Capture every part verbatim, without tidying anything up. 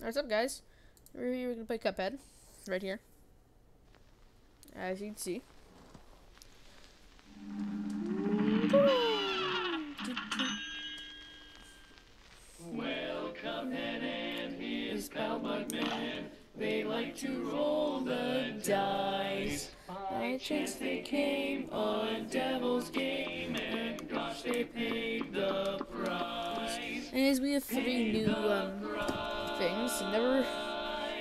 What's up, guys? We're here, we're gonna play Cuphead. Right here. As you can see. Well, Cuphead and his pal Mugman, they like to roll the dice. By chance they came on Devil's Game, and gosh, they paid the price. And as we have three new um, things, I've never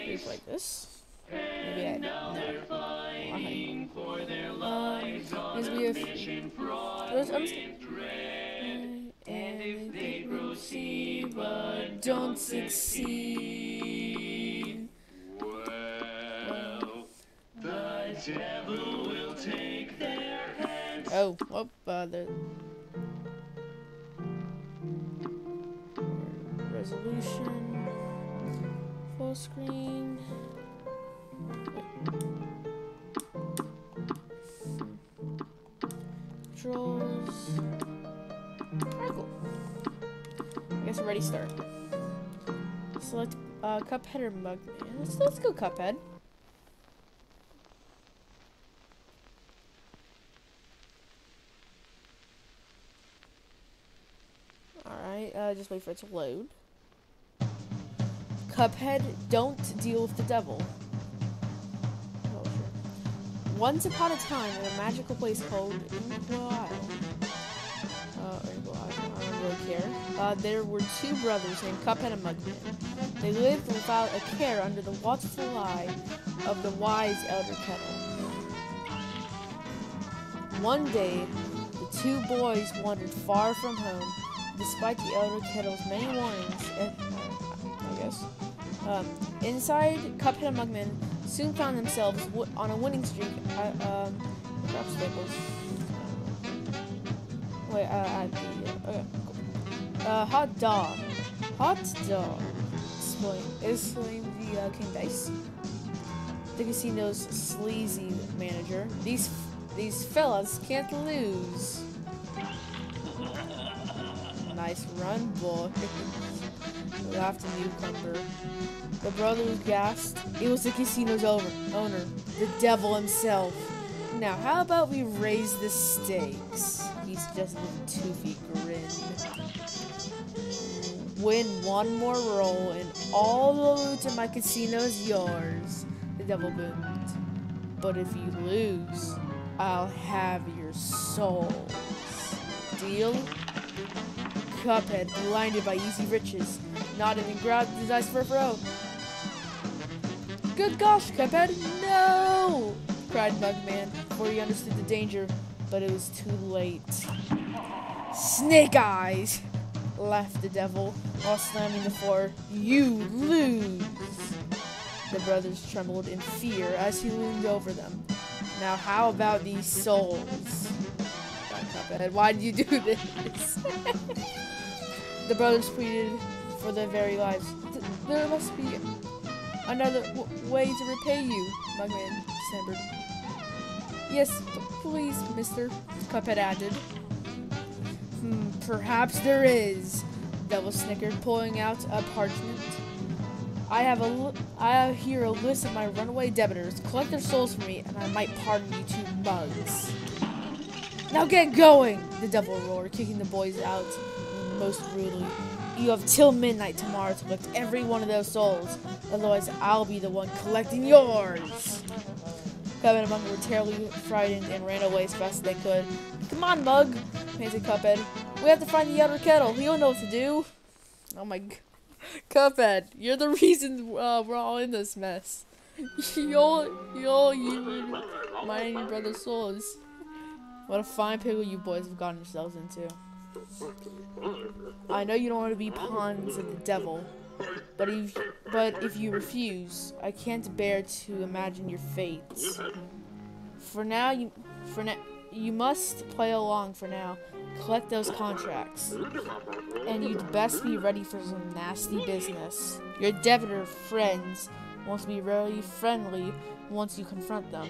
replayed this. Maybe I never. Fighting for their lives on a mission fraught with dread. And if they proceed but don't succeed, well, the devil will take their heads. Oh, oh, uh, the resolution, full screen. Controls. Alright, cool. I guess we're ready to start. Select uh, Cuphead or Mugman. Let's, let's go Cuphead. Alright, uh, just wait for it to load. Cuphead, don't deal with the devil. Once upon a time, in a magical place called Inkwell Isle, uh, or Inkwell Isle, I don't really care, uh, there were two brothers named Cuphead and Mugman. They lived without a care under the watchful eye of the wise Elder Kettle. One day, the two boys wandered far from home, despite the Elder Kettle's many warnings, and, uh, I guess. Um, inside, Cuphead and Mugman soon found themselves w on a winning streak. I, um, perhaps Staples. Wait, uh, I, yeah, okay, cool. Uh, hot dog. Hot dog. Explain. Is slain the uh, King Dice, the casino's sleazy manager. These f these fellas can't lose. Nice run, boy. Laughed a newcomer. The brother was gassed. It was the casino's over owner, the devil himself. Now, how about we raise the stakes? He's just a toothy grin. Win one more roll, and all the loot in my casino's yours. The devil boomed. But if you lose, I'll have your souls. Deal? Cuphead, blinded by easy riches, nodded and grabbed his eyes for a throw. Good gosh, Cuphead, no! Cried Mugman, before he understood the danger, but it was too late. Snake eyes! Laughed the devil, while slamming the floor. You lose! The brothers trembled in fear as he loomed over them. Now how about these souls? Cuphead, why did you do this? The brothers pleaded for their very lives. Th there must be another w way to repay you, Mugman stammered. Yes, please, mister, Cuphead added. Hmm, perhaps there is, Devil snickered, pulling out a parchment. I have a l I have here a list of my runaway debtors. Collect their souls for me, and I might pardon you two mugs. Now get going, the devil roared, kicking the boys out most brutally. You have till midnight tomorrow to collect every one of those souls, otherwise I'll be the one collecting yours. Cuphead and Mug were terribly frightened and ran away as fast as they could. Come on, Mug, panted Cuphead. We have to find the Elder Kettle. We don't know what to do. Oh my god. Cuphead, you're the reason uh, we're all in this mess. You'll, you'll, you mine and your brother's souls. What a fine pickle you boys have gotten yourselves into. I know you don't want to be pawns of the devil, but if, but if you refuse, I can't bear to imagine your fates. For now, you, for now, you must play along for now. Collect those contracts, and you'd best be ready for some nasty business. Your debtor friends won't be really friendly once you confront them.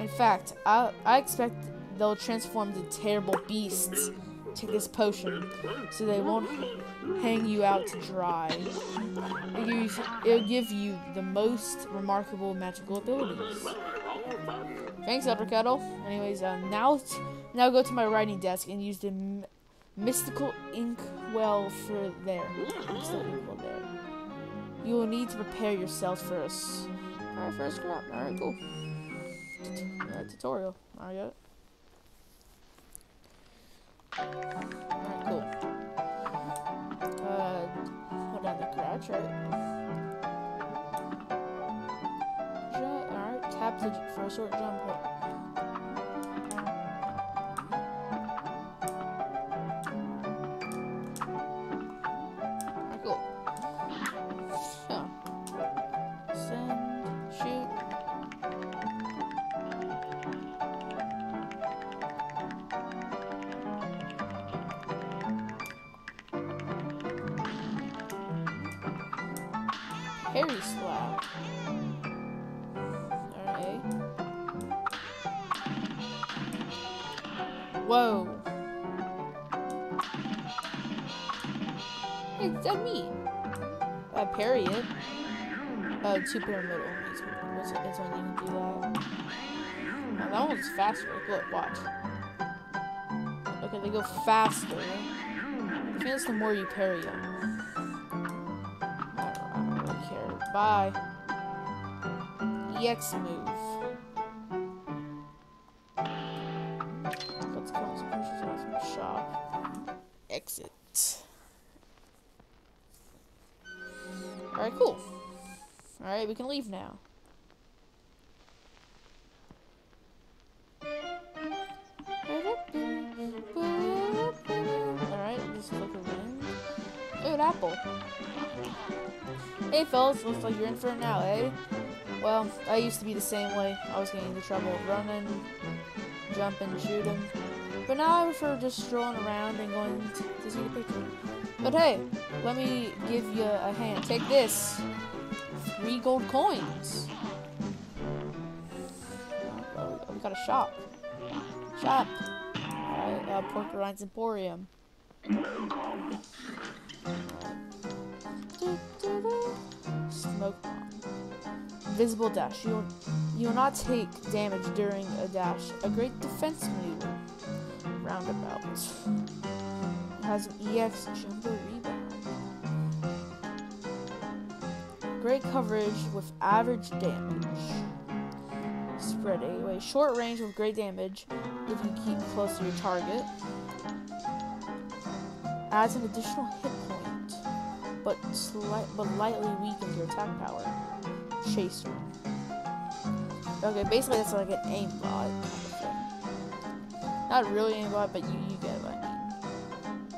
In fact, I, I expect they'll transform into terrible beasts to this potion so they won't hang you out to dry. It'll give you, it'll give you the most remarkable magical abilities. Thanks, Elder Kettle. Anyways, uh, now now go to my writing desk and use the m mystical inkwell for there. Mystical inkwell there. You will need to prepare yourself for a All right, first crop. All right, cool. All right, tutorial. All right, got it. All right, cool. Uh, hold down the crouch, right? All right, tap the for a short jump. All right, cool. Huh. Send. Shoot. Harry slap. Alright. Whoa. Hey, it's that me. Uh, parry it. Uh, two pyramidal. It's when you can do that. Now, that one's faster. Look, watch. Okay, they go faster. I feel it's the more you parry them. I don't, I don't really care. Bye. E X move. Let's close the pushes out from the shop. Exit. Alright, cool. Alright, we can leave now. Alright, just look around. Ooh, an apple. Hey, fellas, looks like you're in for it now, eh? Well, I used to be the same way. I was getting into trouble running, jumping, shooting. But now I prefer just strolling around and going to see the picture. But hey, let me give you a hand. Take this. Three gold coins. Oh, we got a shop. Shop. Alright, uh, Porkerine's Emporium. Smoke bomb. Visible dash. You will, you will not take damage during a dash. A great defense maneuver. Roundabout. It has an E X jumbo rebound. Great coverage with average damage. Spread anyway. Short range with great damage if you keep close to your target. Adds an additional hit point, but slight but lightly weakens your attack power. Chaser. Okay, basically that's like an aimbot kind of thing. Not really aimbot, but you you get what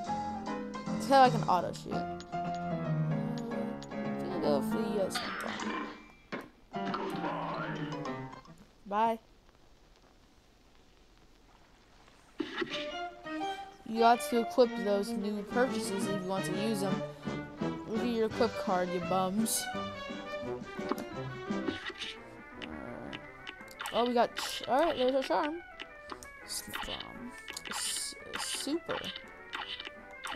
I mean. It's kind of like an auto shoot. I'm gonna go for the uh, sniper. Bye. You got to equip those new purchases if you want to use them. Look at your equip card, you bums. Oh, we got. Ch All right, there's our charm. Um, s super.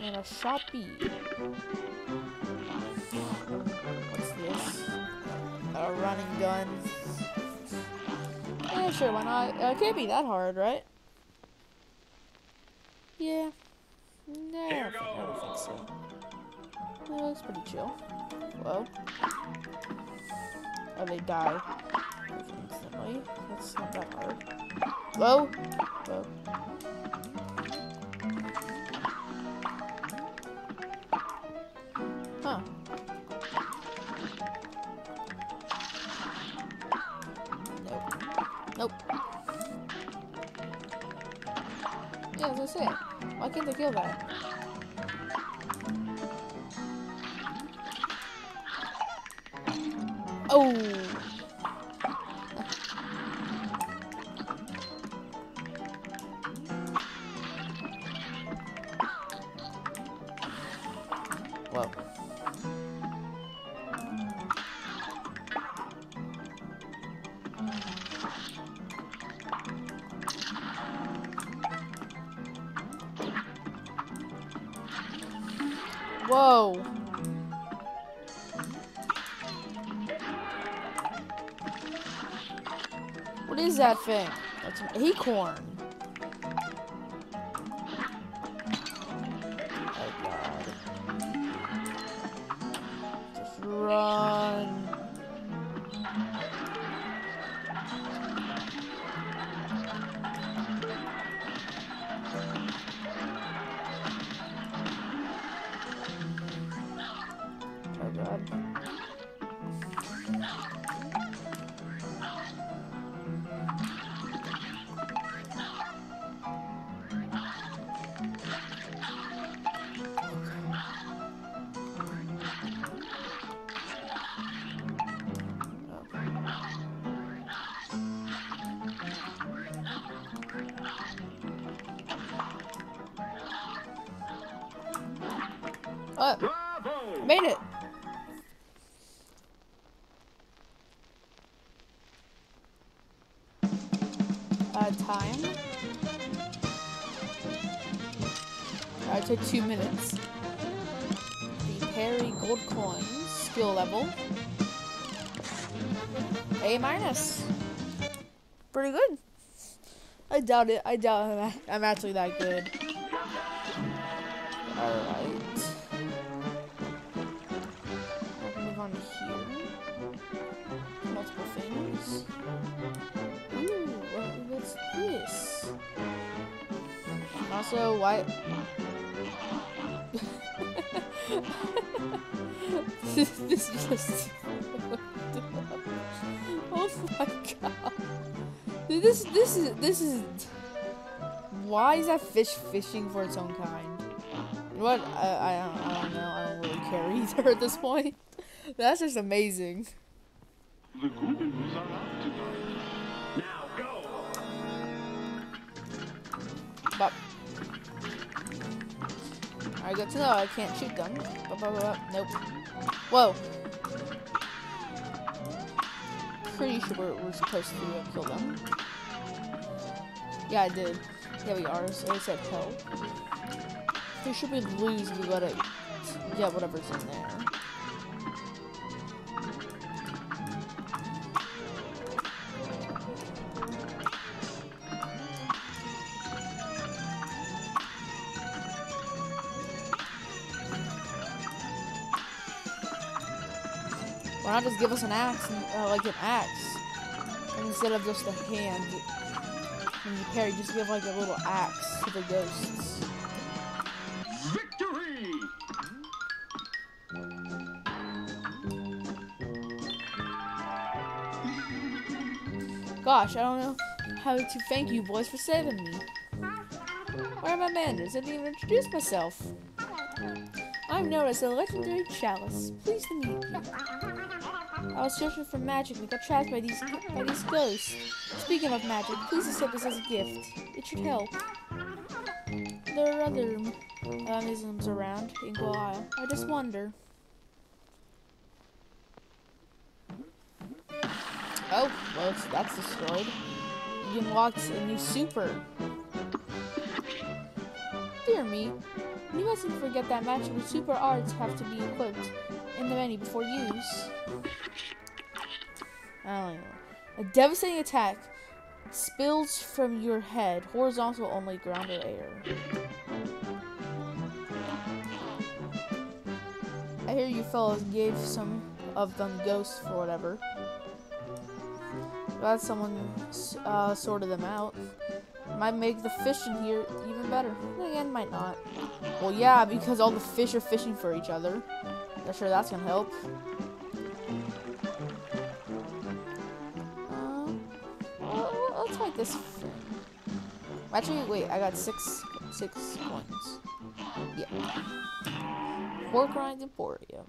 And a shoppy. What's this? A running gun. Yeah, sure, why not? Uh, it can't be that hard, right? Yeah. No, I don't, think, I don't think so. That looks pretty chill. Whoa. Oh, they die. Instantly. That's not that hard. Whoa! Whoa. Huh. Nope. Yeah, that's it. Why can't I kill that? Oh! Whoa. Whoa. What is that thing? That's an acorn. Oh god. Just run. Uh, Bravo! Made it. Uh, time. I took two minutes. The Perry Gold Coin skill level A minus. Pretty good. I doubt it. I doubt I'm actually that good. All right. Also, why? this, this just. Oh my god! Dude, this, this is, this is. Why is that fish fishing for its own kind? What? I, I, don't, I don't know. I don't really care either at this point. That's just amazing. The Goopies are out tonight. Now go. Bop. I got to know I can't shoot them. Bop, bop, bop. Nope. Whoa. Pretty sure we're, we're supposed to uh, kill them. Yeah, I did. Yeah, we are. So it said kill. They should we lose if we let it. Yeah, whatever's in there. Why not just give us an axe, and, uh, like an axe, instead of just a hand? When you parry, just give like a little axe to the ghosts. Victory! Gosh, I don't know how to thank you boys for saving me. Where are my manners? I didn't even introduce myself. I'm known as the legendary Chalice. Pleased to meet you. I was searching for magic and got trapped by these by these ghosts. Speaking of magic, please accept this as a gift. It should help. There are other mechanisms um, around Inkwell Isle. I just wonder. Oh, well, it's, that's destroyed. You unlocked a new super. Dear me, you mustn't forget that magical super arts have to be equipped in the menu before use. I don't know. A devastating attack spills from your head. Horizontal only, ground or air. I hear you fellas gave some of them ghosts for whatever. Glad someone uh, sorted them out. Might make the fish in here even better. Then again, might not. Well, yeah, because all the fish are fishing for each other. Not sure that's gonna help. Let's fight this thing. Actually, wait, I got six, six coins. Yeah. Porkerine's Emporium.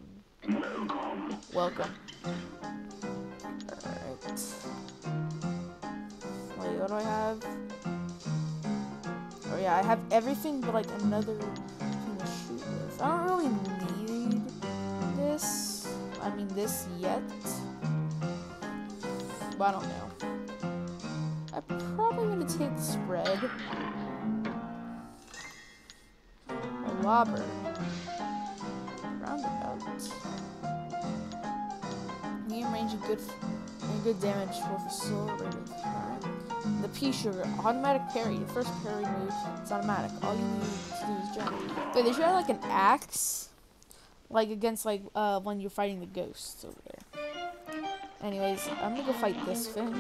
Welcome. Alright. Wait, what do I have? Oh yeah, I have everything but like another thing to shoot with. I don't really need this. I mean this yet. But I don't know. I'm probably gonna take the spread. A lobber. and good and good damage with accelerated parry. The Pea Shooter, automatic parry. The first parry move, it's automatic. All you need to do is jump. Wait, they should have like an axe, like against like uh when you're fighting the ghosts over there. Anyways, I'm gonna go fight this thing.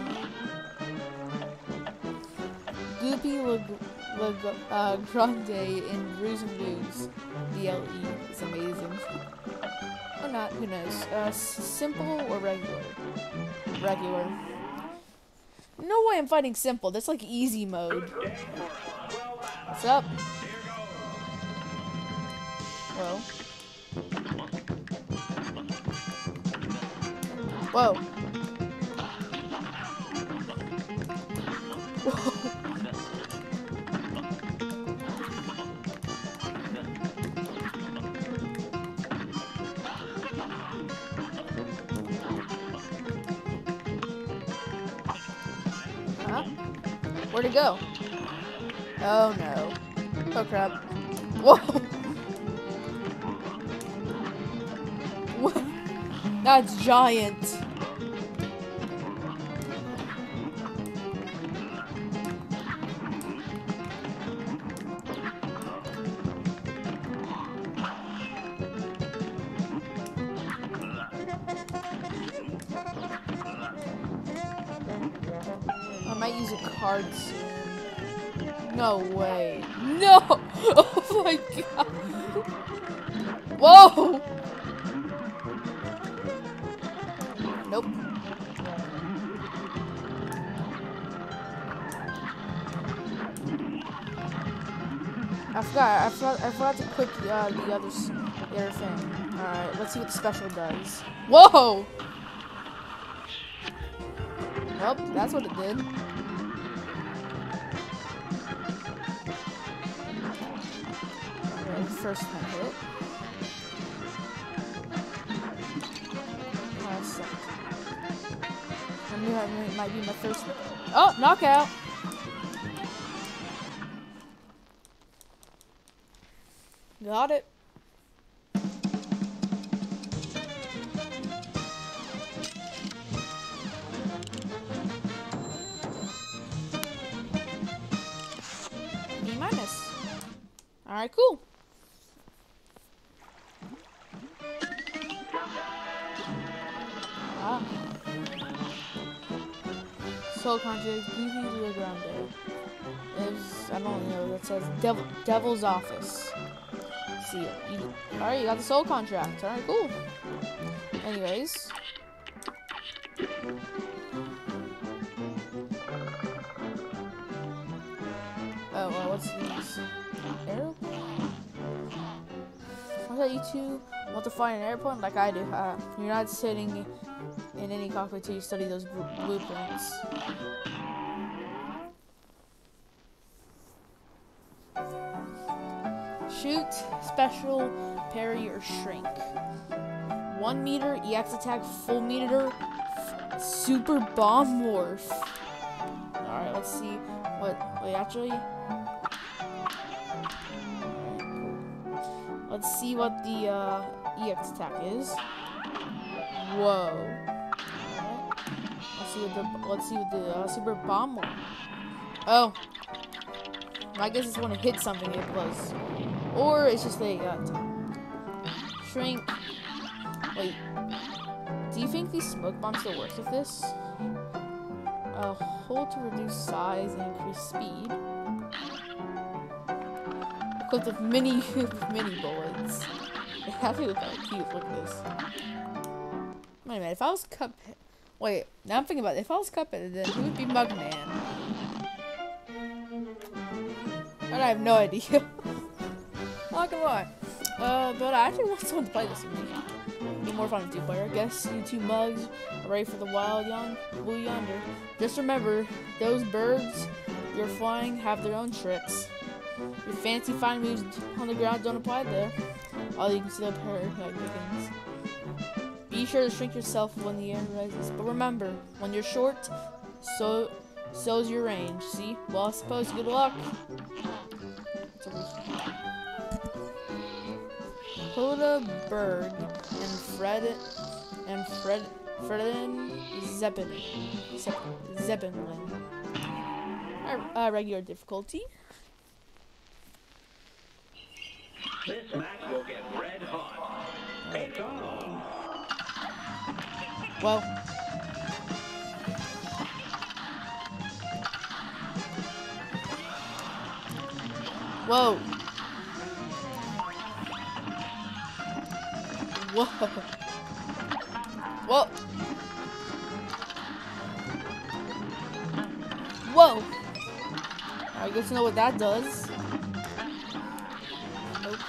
Goopy Le, Le uh, Grande in Brews and Blues. D L E is amazing. Or not, who knows. Uh, simple or regular? Regular. No way I'm fighting simple. That's like easy mode. What's up? Whoa. Whoa. Whoa. Where to go? Oh no. Oh crap. Whoa! What? That's giant. No way. No! Oh my god! Whoa! Nope. I forgot, I forgot, I forgot to click the, uh, the other, the other thing. Alright, let's see what the special does. Whoa! Nope, that's what it did. First time hit. Oh, sick. I knew it might be my first hit. Oh, knockout! Got it. B minus. Alright, cool. Soul Conjure, Goopy Le Grande. There's, I don't know, that says Devil, Devil's Office. See it. Alright, you got the Soul Contract. Alright, cool. Anyways. Oh, well, what's these? Arrow? I thought you two want to find an airplane like I do. Uh, you're not sitting in any cockpit till you study those bl blueprints. Shoot, special, parry, or shrink. One meter, E X attack, full meter, super bomb morph. Alright, let's see what, wait, actually. Let's see what the uh, E X attack is. Whoa. The, let's see what the uh, super bomb one. Oh, I guess it's when it hits something it blows, or it's just they got shrink. Wait, do you think these smoke bombs still work with this? Uh, hold to reduce size and increase speed. Equipped with mini mini bullets. That would look cute. Look at this. Wait a minute. If I was Cuphead. Wait, now I'm thinking about it. If I was Cuphead, then who would be Mugman? And I have no idea. Not gonna lie. Uh, but I actually want someone to play this with me. It'd be more fun with two player. I guess you two mugs are ready for the wild young blue yonder. Just remember, those birds you're flying have their own tricks. Your fancy fine moves on the ground don't apply there. All you can see the pair like begins. Be sure to shrink yourself when the air rises, but remember, when you're short, so so's your range. See? Well, I suppose good luck. Hilda Berg and Fred and Fred Ferdinand Zeppelin. Zeppelin. Uh, regular difficulty. This match will get red hot. It's on. Well. Whoa. Whoa. Whoa. Whoa. I guess you know what that does. Nope.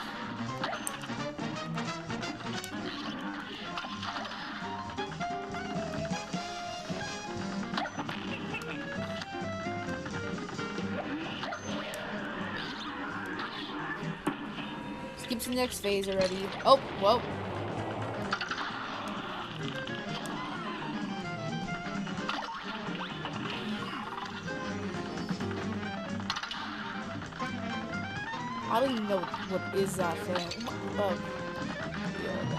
Skips the next phase already. Oh, whoa. I don't even know what, what is that thing. Oh. Yeah,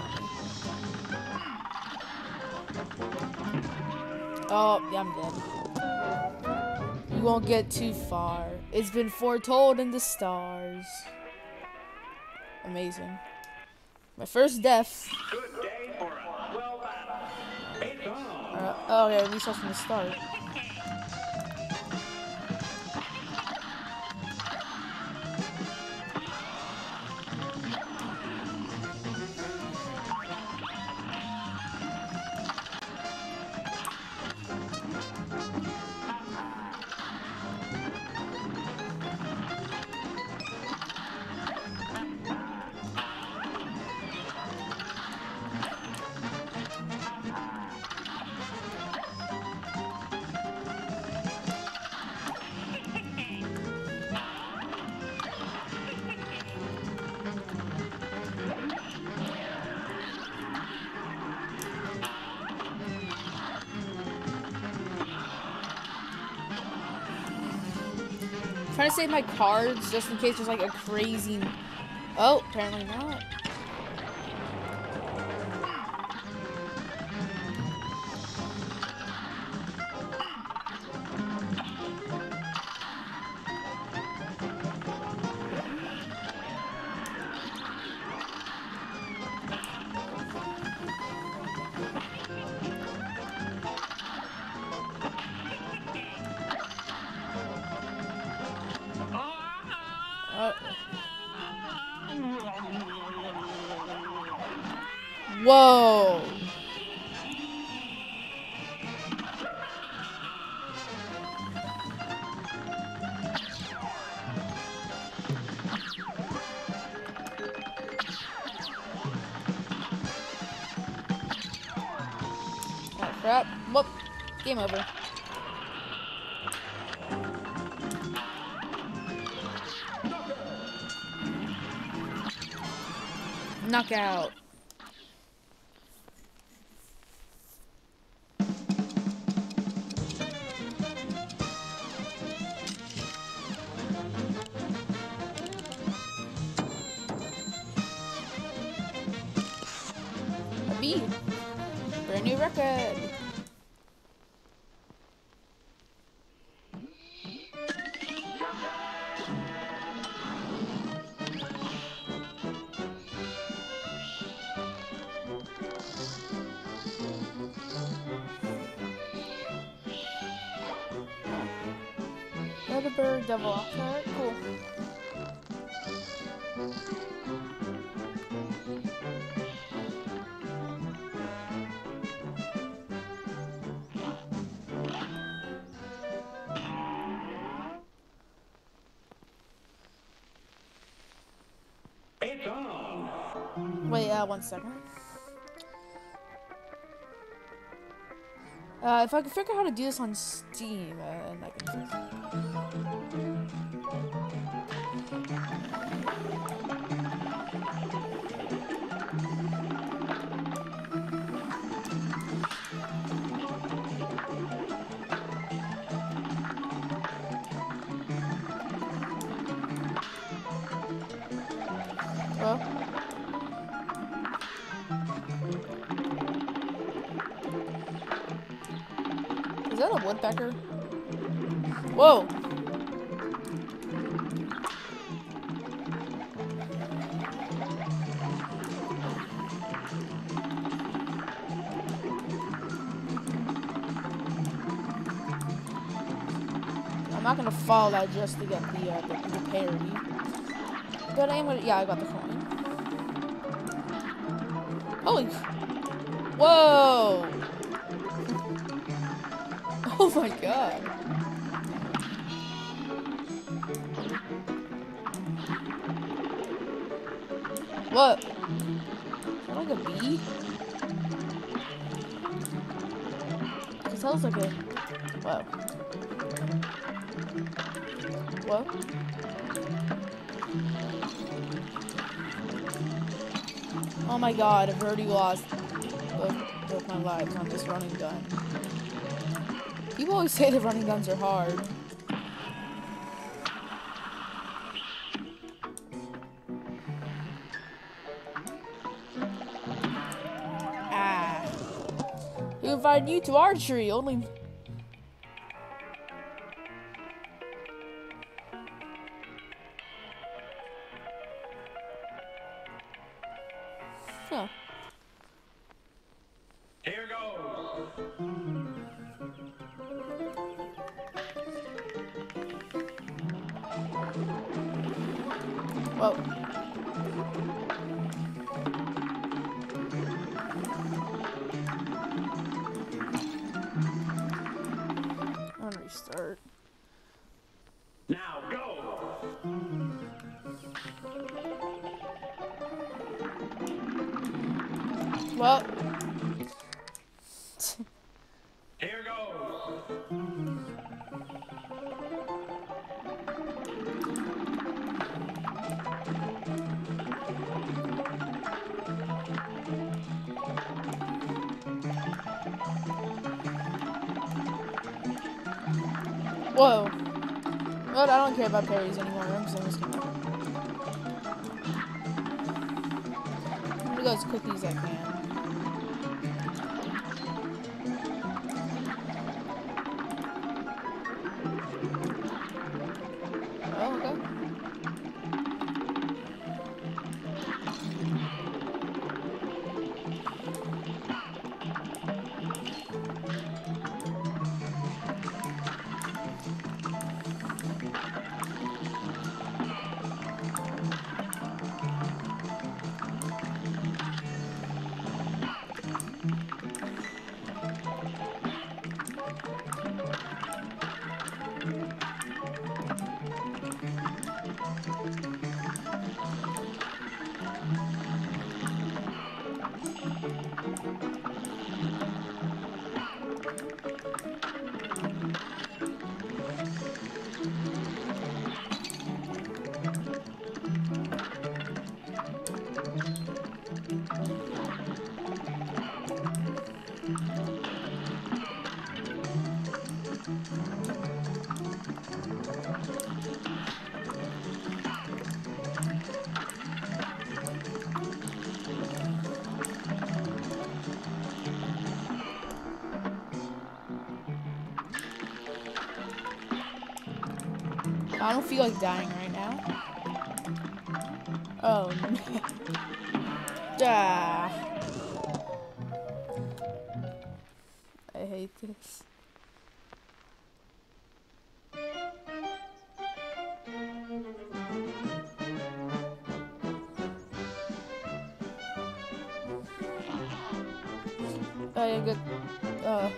oh, yeah, I'm dead. You won't get too far. It's been foretold in the stars. Amazing. My first death. Good day for a well battle. Uh, oh, yeah, we saw from the start. Trying to save my cards just in case there's like a crazy. Oh, apparently not. Whoa. Oh, crap. Whoop. Game over. Knockout. Brand new record. Elder Bird double. Alright, cool. Wait, uh, one second. Uh, if I can figure out how to do this on Steam, uh, and I can do this. Well. Is that a woodpecker? Whoa! I'm not gonna fall out just to get the uh, the, the parry, but I am gonna. Yeah, I got the coin. Holy! Whoa! Oh my god! What? Is that like a bee? It sounds like a. Whoa. Whoa. Oh my god, I've already lost both, both my lives on this running gun. People always say the running guns are hard. Ah. Who invited you to archery? Only. Whoa. But I don't care about parries anymore. I'm just gonna. I'm gonna go as quickly as I can. Oh, I don't feel like dying right now. Oh no. Ah. I hate this. I didn't get, uh,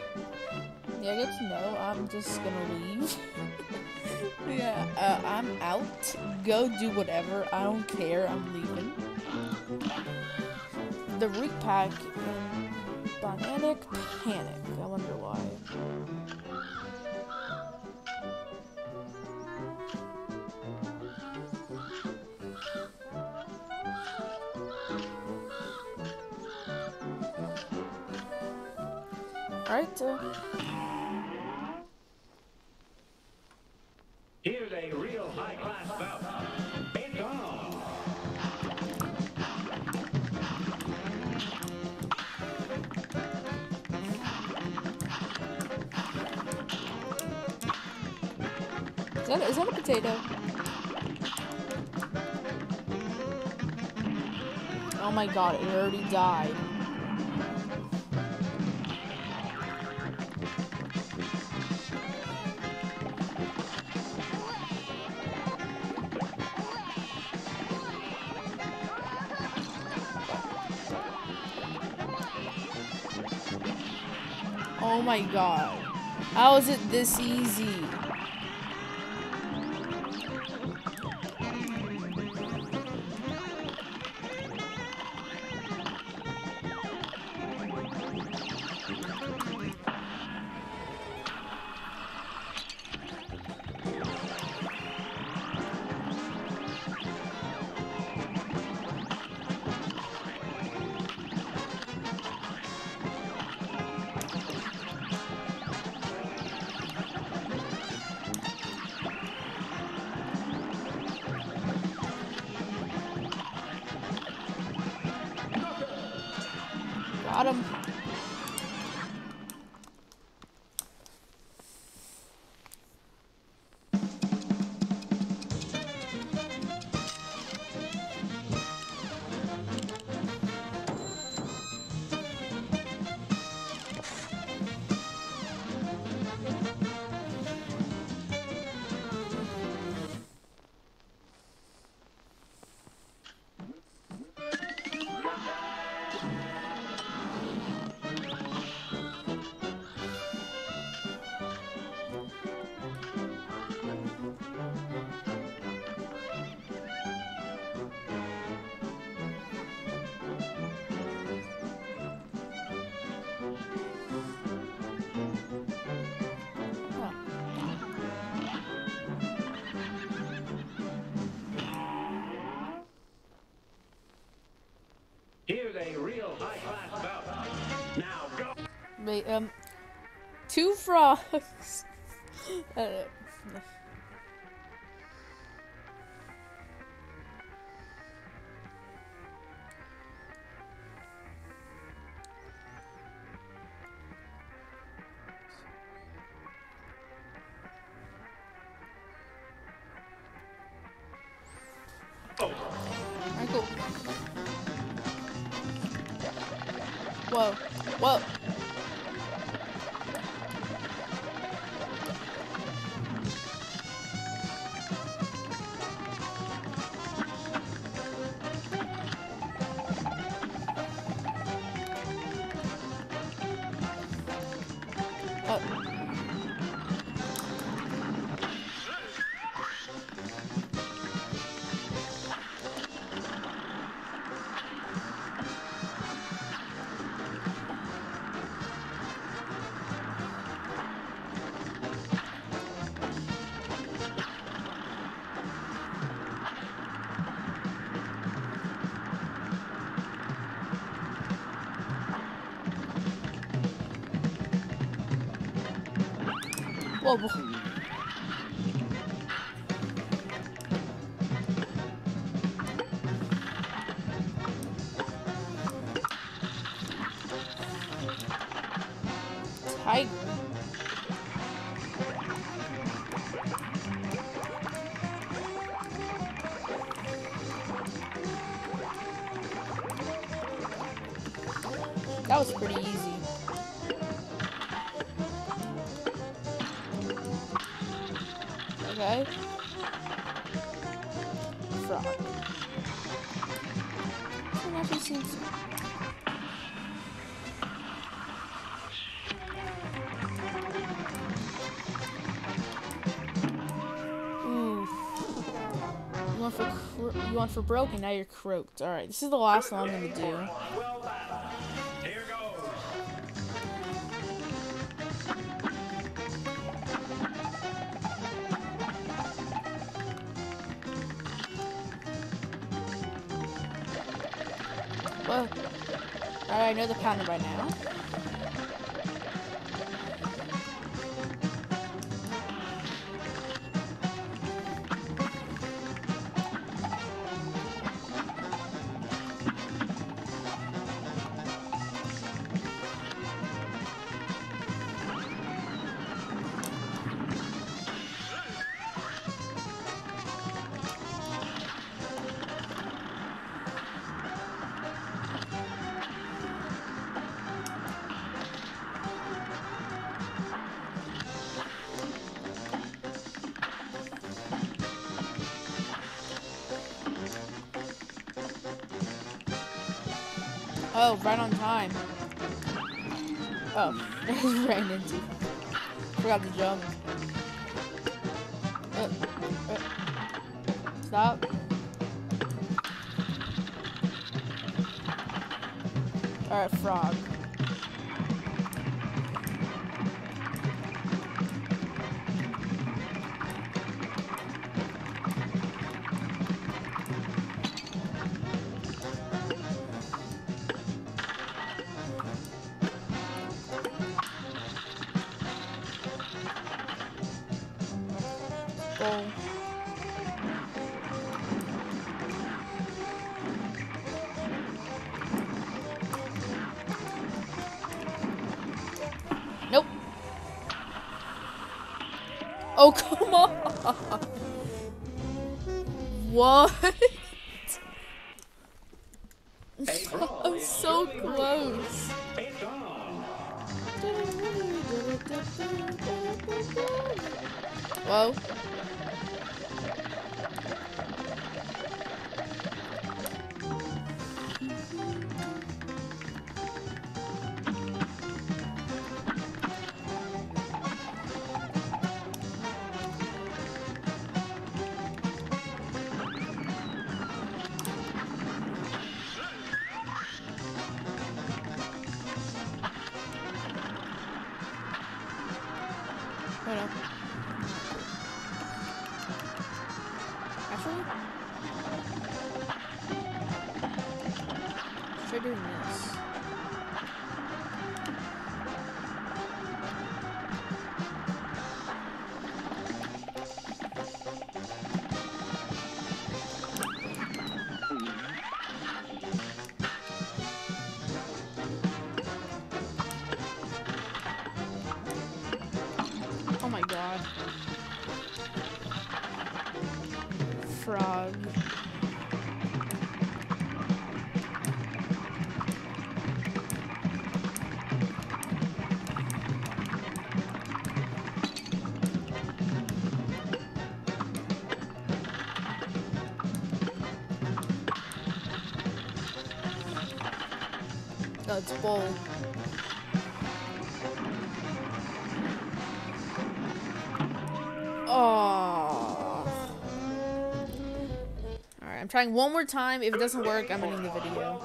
yeah, I get to know. I'm just gonna leave. Yeah, uh, I'm out. Go do whatever. I don't care. I'm leaving. The root pack in Bananic Panic. I wonder why. Alright, so. Here's a real high-class bout. Bend on. Is that, is that a potato? Oh my god, it already died. Oh my god. How is it this easy? Got him. Wait, um, two frogs. I don't know. Oh. Alright, cool. Whoa, whoa. Oh boy. Tight. That was pretty easy. Okay. Frog. Ooh. You want for you want for broke, and now you're croaked. All right, this is the last one I'm gonna do. Whoa. Alright, I know the pattern by now. Oh, right on time. Oh, I just ran into. Forgot to jump. Uh, uh, stop. Alright, frog. Oh, come on! What? I'm so close. Whoa. It's bold. Oh. Alright, I'm trying one more time. If it doesn't work, I'm ending the video.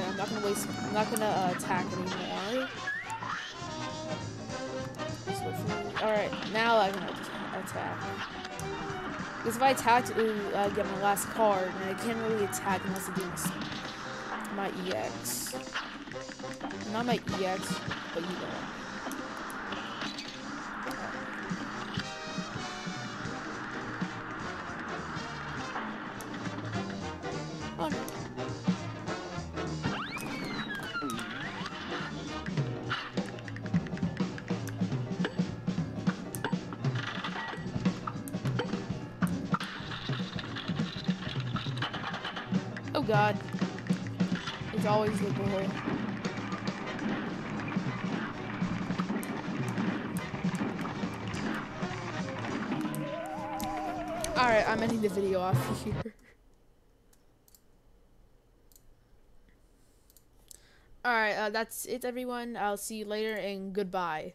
I'm not gonna waste. I'm not gonna uh, attack anymore. All right, now I'm gonna attack. Because if I attack, ooh, I get my last card, and I can't really attack unless I do my E X. Not my E X, but you know. God, it's always the boy. Alright, I'm ending the video off here. Alright, uh, that's it everyone. I'll see you later and goodbye.